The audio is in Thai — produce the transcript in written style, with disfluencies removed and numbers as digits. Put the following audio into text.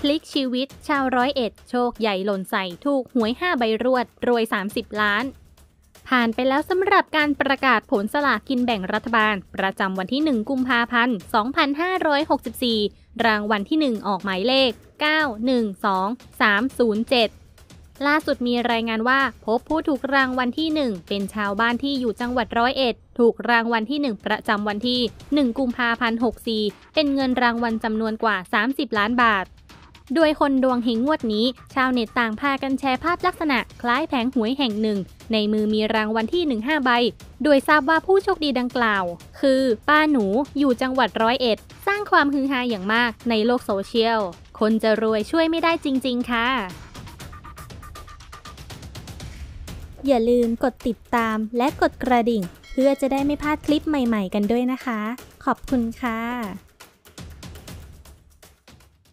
พลิกชีวิตชาวร้อยเอ็ดโชคใหญ่หล่นใส่ถูกหวย5ใบรวดรวย30ล้านผ่านไปแล้วสำหรับการประกาศผลสลากกินแบ่งรัฐบาลประจำวันที่1กุมภาพันธ์2564รางวัลที่1ออกหมายเลข912307ล่าสุดมีรายงานว่าพบผู้ถูกรางวัลที่1เป็นชาวบ้านที่อยู่จังหวัดร้อยเอ็ดถูกรางวัลที่1ประจำวันที่1กุมภาพันธ์64เป็นเงินรางวัลจำนวนกว่า30ล้านบาทโดยคนดวงเฮงงวดนี้ชาวเน็ตต่างพากันแชร์ภาพลักษณะคล้ายแผงหวยแห่งหนึ่งในมือมีรางวัลที่1 5ใบโดยทราบว่าผู้โชคดีดังกล่าวคือป้าหนูอยู่จังหวัดร้อยเอ็ดสร้างความฮือฮาอย่างมากในโลกโซเชียลคนจะรวยช่วยไม่ได้จริงๆค่ะอย่าลืมกดติดตามและกดกระดิ่งเพื่อจะได้ไม่พลาดคลิปใหม่ๆกันด้วยนะคะขอบคุณค่ะ